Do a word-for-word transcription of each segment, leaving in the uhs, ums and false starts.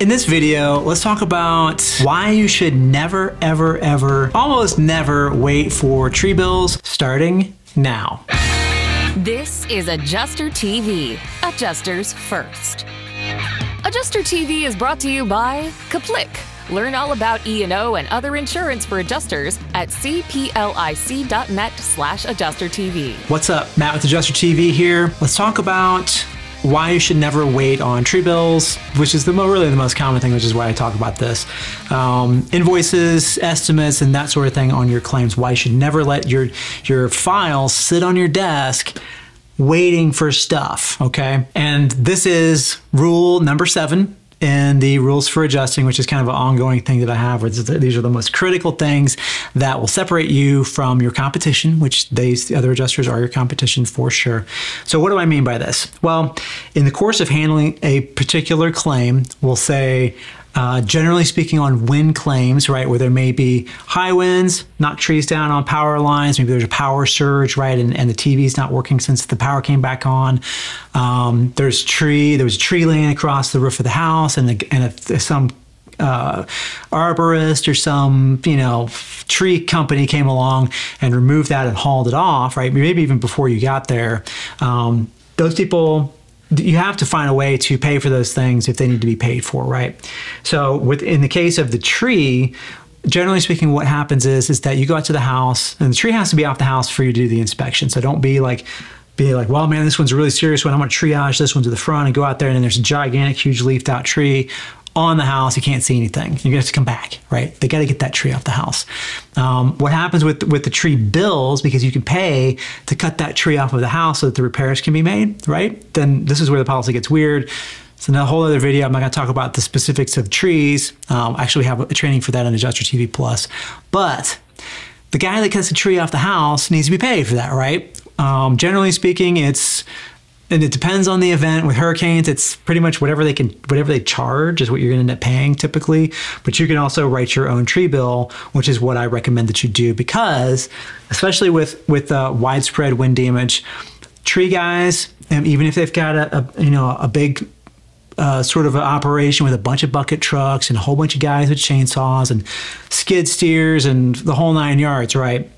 In this video, let's talk about why you should never, ever, ever, almost never wait for tree bills starting now. This is Adjuster T V, adjusters first. Adjuster T V is brought to you by Caplic. Learn all about E and O and other insurance for adjusters at c p l i c dot net slash adjuster T V. What's up? Matt with Adjuster T V here. Let's talk about why you should never wait on tree bills, which is the mo really the most common thing, which is why I talk about this. Um, invoices, estimates, and that sort of thing on your claims. Why you should never let your, your file sit on your desk waiting for stuff, okay? And this is rule number seven in the rules for adjusting, which is kind of an ongoing thing that I have, where these are the most critical things that will separate you from your competition, which these, the other adjusters are your competition for sure. So what do I mean by this? Well, in the course of handling a particular claim, we'll say, Uh, generally speaking, on wind claims, right, where there may be high winds, knock trees down on power lines, maybe there's a power surge, right, and, and the T V's not working since the power came back on. Um, there's tree, there was a tree laying across the roof of the house, and, a, and a, some uh, arborist or some, you know, tree company came along and removed that and hauled it off, right, maybe even before you got there. Um, those people, you have to find a way to pay for those things if they need to be paid for, right? So within the case of the tree, generally speaking, what happens is, is that you go out to the house, and the tree has to be off the house for you to do the inspection. So don't be like, be like, well, man, this one's a really serious one. I'm gonna triage this one to the front and go out there, and then there's a gigantic, huge leafed out tree on the house, you can't see anything. You're gonna have to come back, right? They gotta get that tree off the house. Um, what happens with, with the tree bills, because you can pay to cut that tree off of the house so that the repairs can be made, right? Then this is where the policy gets weird. It's another whole other video. I'm not gonna talk about the specifics of trees. Um, actually, we have a training for that on Adjuster T V Plus. But the guy that cuts the tree off the house needs to be paid for that, right? Um, generally speaking, it's, and it depends on the event. With hurricanes, it's pretty much whatever they can, whatever they charge is what you're gonna end up paying typically. But you can also write your own tree bill, which is what I recommend that you do, because especially with, with uh, widespread wind damage, tree guys, and even if they've got a, a you know a big uh, sort of an operation with a bunch of bucket trucks and a whole bunch of guys with chainsaws and skid steers and the whole nine yards, right?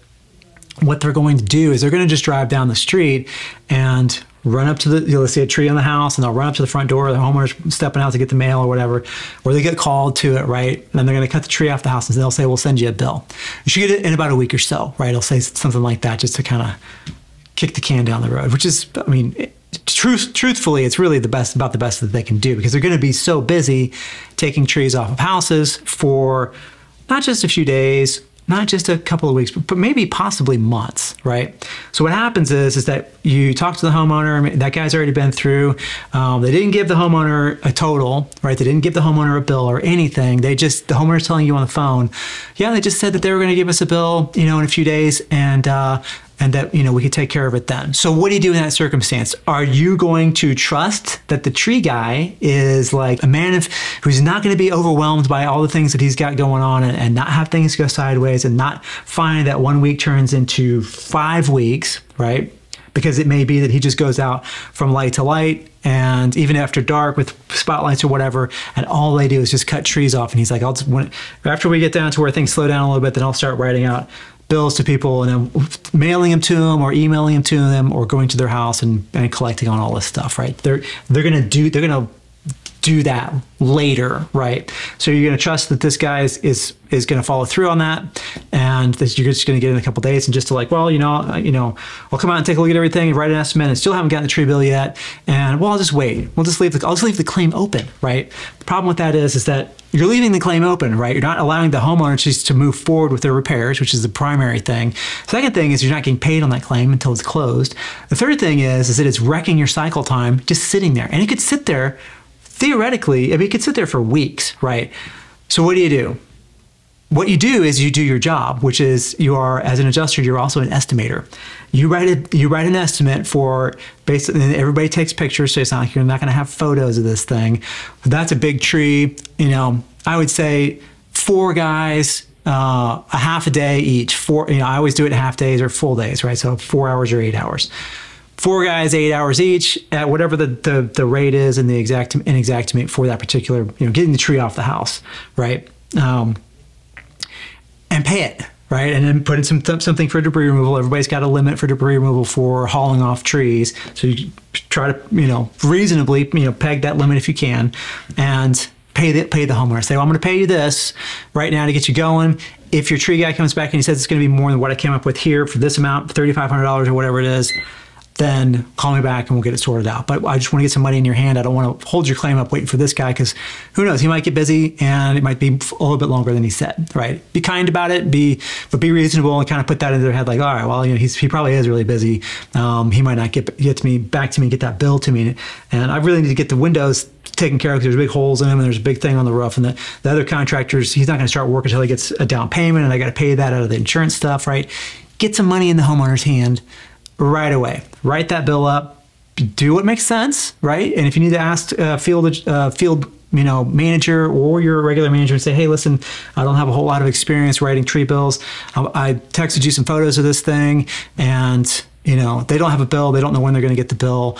What they're going to do is they're gonna just drive down the street and run up to the, you know, let's see a tree on the house, and they'll run up to the front door, the homeowner's stepping out to get the mail or whatever, or they get called to it, right? And then they're gonna cut the tree off the house, and they'll say, we'll send you a bill. You should get it in about a week or so, right? It'll say something like that just to kind of kick the can down the road, which is, I mean, it, Truth, truthfully, it's really the best, about the best that they can do, because they're gonna be so busy taking trees off of houses for not just a few days, not just a couple of weeks, but maybe possibly months, right? So what happens is, is that you talk to the homeowner, that guy's already been through, um, they didn't give the homeowner a total, right? They didn't give the homeowner a bill or anything. They just, the homeowner's telling you on the phone, yeah, they just said that they were gonna give us a bill, you know, in a few days, and uh, and that, you know, we could take care of it then. So what do you do in that circumstance? Are you going to trust that the tree guy is like a man of, who's not gonna be overwhelmed by all the things that he's got going on, and, and not have things go sideways, and not find that one week turns into five weeks, right? Because it may be that he just goes out from light to light, and even after dark with spotlights or whatever, and all they do is just cut trees off. And he's like, I'll just, when, after we get down to where things slow down a little bit, then I'll start writing out bills to people, and then mailing them to them, or emailing them to them, or going to their house and, and collecting on all this stuff, right? They're they're gonna do they're gonna do that later, right? So you're gonna trust that this guy is is, is gonna follow through on that, and that you're just gonna get in a couple days and just to like, well, you know, you know, I'll come out and take a look at everything and write an estimate, and still haven't gotten the tree bill yet, and well, I'll just wait. We'll just leave the I'll just leave the claim open, right? The problem with that is is that you're leaving the claim open, right? You're not allowing the homeowner to move forward with their repairs, which is the primary thing. Second thing is you're not getting paid on that claim until it's closed. The third thing is, is that it's wrecking your cycle time just sitting there. And it could sit there, theoretically, I mean, it could sit there for weeks, right? So what do you do? What you do is you do your job, which is you are, as an adjuster, you're also an estimator. You write a, you write an estimate for, basically, and everybody takes pictures, so it's not like you're not gonna have photos of this thing. That's a big tree, you know, I would say four guys, uh, a half a day each. Four, you know, I always do it half days or full days, right? So four hours or eight hours. four guys, eight hours each at whatever the, the, the rate is and the exact and exactimate for that particular, you know, getting the tree off the house, right? Um, and pay it, right? And then put in some something for debris removal. Everybody's got a limit for debris removal for hauling off trees. So you try to, you know, reasonably, you know, peg that limit if you can, and pay the, pay the homeowner. Say, well, I'm going to pay you this right now to get you going. If your tree guy comes back and he says it's going to be more than what I came up with here for this amount, thirty-five hundred dollars or whatever it is, then call me back and we'll get it sorted out. But I just want to get some money in your hand. I don't want to hold your claim up waiting for this guy, because who knows, he might get busy and it might be a little bit longer than he said, right? Be kind about it, be, but be reasonable and kind of put that into their head like, all right, well, you know, he's, he probably is really busy. Um, he might not get, get to me, back to me, get that bill to me. And I really need to get the windows taken care of because there's big holes in them and there's a big thing on the roof. And the, the other contractors, he's not going to start work until he gets a down payment, and I got to pay that out of the insurance stuff, right? Get some money in the homeowner's hand right away. Write that bill up, do what makes sense, right? And if you need to ask uh, field uh, field you know manager or your regular manager and say, hey, listen, I don't have a whole lot of experience writing tree bills. I texted you some photos of this thing, and you know they don't have a bill. They don't know when they're going to get the bill.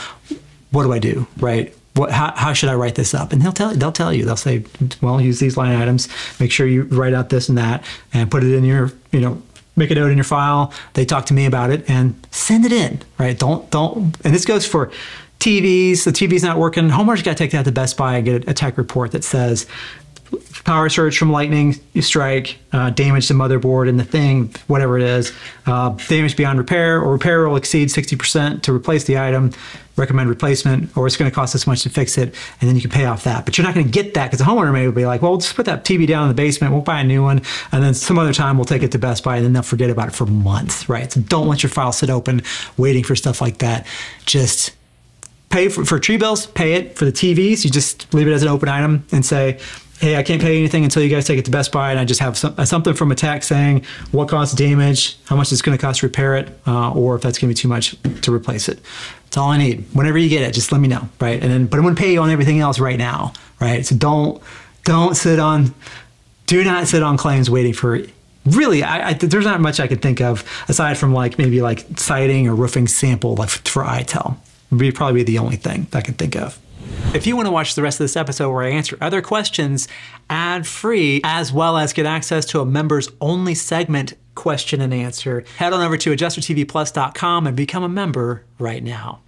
What do I do, right? What, how, how should I write this up? And they'll tell, they'll tell you. They'll say, well, use these line items. Make sure you write out this and that, and put it in your, you know, make a note in your file. They talk to me about it and send it in, right? Don't, don't, and this goes for T Vs. The T V's not working. Homeowner's got to take that to Best Buy and get a tech report that says power surge from lightning strike, uh, damage to motherboard and the thing, whatever it is, uh, damage beyond repair, or repair will exceed sixty percent to replace the item, recommend replacement, or it's going to cost this much to fix it, and then you can pay off that. But you're not going to get that because the homeowner may be like, well, we'll just put that T V down in the basement, we'll buy a new one, and then some other time we'll take it to Best Buy, and then they'll forget about it for months, right? So don't let your file sit open waiting for stuff like that. Just pay for, for tree bills, pay it. For the T Vs, you just leave it as an open item and say, hey, I can't pay anything until you guys take it to Best Buy, and I just have some, something from a tech saying what caused damage, how much it's going to cost to repair it, uh, or if that's going to be too much to replace it. That's all I need. Whenever you get it, just let me know, right? And then, but I'm going to pay you on everything else right now, right? So don't, don't sit on, do not sit on claims waiting for. Really, I, I, there's not much I could think of aside from like maybe like siding or roofing sample, like for I T E L. Would be probably the only thing I could think of. If you want to watch the rest of this episode where I answer other questions ad-free, as well as get access to a members-only segment question and answer, head on over to adjuster T V plus dot com and become a member right now.